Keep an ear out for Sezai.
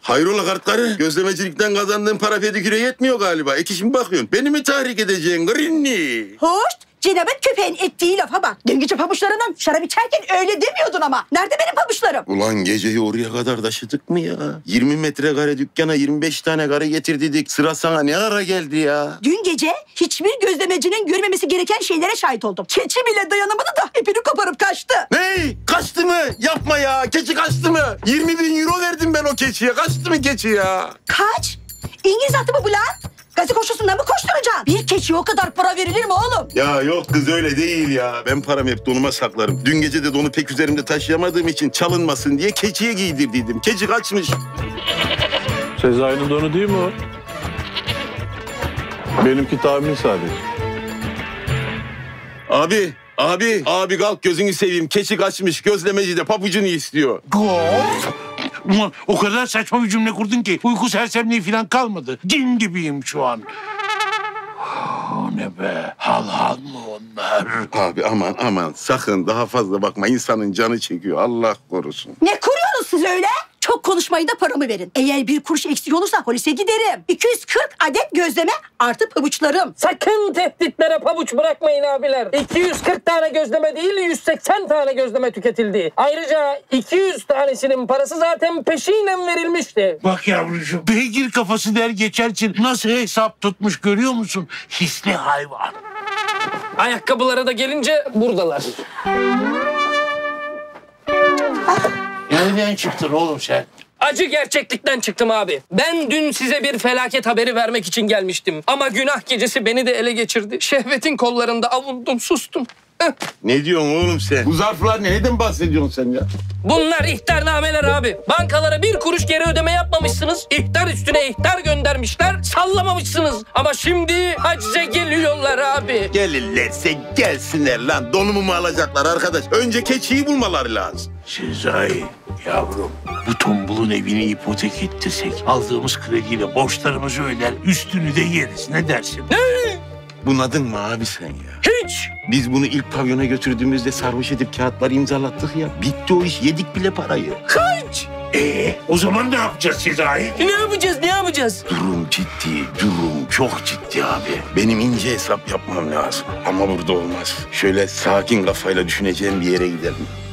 Hayrola kartları? Gözlemecilikten kazandığın para pediküre yetmiyor galiba. Ekişime bakıyorsun. Beni mi tahrik edeceksin? Grinni. Hoş. Cenabet köpeğin ettiği lafa bak. Dün gece pabuçlarından şarap içerken öyle demiyordun ama. Nerede benim pabuçlarım? Ulan geceyi oraya kadar taşıdık mı ya? 20 metrekare dükkana 25 tane karı getirdik. Sıra sana ne ara geldi ya? Dün gece hiçbir gözlemecinin görmemesi gereken şeylere şahit oldum. Keçi bile dayanamadı da ipini koparıp kaçtı. Ne? Kaçtı mı? Yapma ya. Keçi kaçtı mı? 20.000 euro verdim ben o keçiye. Kaçtı mı keçi ya? Kaç? İngiliz atı mı bu lan? Gazi koşusundan mı koşturacaksın? Bir keçiye o kadar para verilir mi oğlum? Ya yok kız öyle değil ya. Ben paramı hep donuma saklarım. Dün gece de donu pek üzerimde taşıyamadığım için çalınmasın diye keçiye giydirdiydim. Keçi kaçmış. Sezai'nin donu değil mi o? Benimki tahmin sadece. Abi kalk gözünü seveyim. Keçi kaçmış. Gözlemeci de papucunu istiyor. O kadar saçma bir cümle kurdun ki uyku sersemliği falan kalmadı. Cin gibiyim şu an. O ne be? Hal mı onlar? Abi aman sakın daha fazla bakma. İnsanın canı çekiyor. Allah korusun. Ne kuruyorsunuz siz öyle? Çok konuşmayın da paramı verin. Eğer bir kuruş eksik olursa polise giderim. 240 adet gözleme artı pabuçlarım. Sakın tehditlere pabuç bırakmayın abiler. 240 tane gözleme değil 180 tane gözleme tüketildi. Ayrıca 200 tanesinin parası zaten peşiyle verilmişti. Bak yavrucuğum beygir kafası der geçersin. Nasıl hesap tutmuş görüyor musun? Hisli hayvan. Ayakkabılara da gelince buradalar. Nereden çıktın oğlum sen? Acı gerçeklikten çıktım abi. Ben dün size bir felaket haberi vermek için gelmiştim. Ama günah gecesi beni de ele geçirdi. Şehvetin kollarında avundum, sustum. Ne diyorsun oğlum sen? Bu zarflar neden bahsediyorsun sen ya? Bunlar ihtarnameler abi. Bankalara bir kuruş geri ödeme yapmamışsınız. İhtar üstüne ihtar göndermişler. Sallamamışsınız. Ama şimdi hacize geliyorlar abi. Gelirlerse gelsinler lan. Donumu mu alacaklar arkadaş? Önce keçiyi bulmaları lazım. Sezai yavrum bu tombulun evini ipotek ettirsek aldığımız krediyle borçlarımızı öder. Üstünü de yeriz. Ne dersin? Ne? Bunadın mı abi sen ya? Hiç! Biz bunu ilk pavyona götürdüğümüzde sarhoş edip kağıtları imzalattık ya. Bitti o iş, yedik bile parayı. Hiç! O zaman ne yapacağız Sezai? Ne yapacağız? Durum ciddi, durum çok ciddi abi. Benim ince hesap yapmam lazım. Ama burada olmaz. Şöyle sakin kafayla düşüneceğim bir yere gidelim.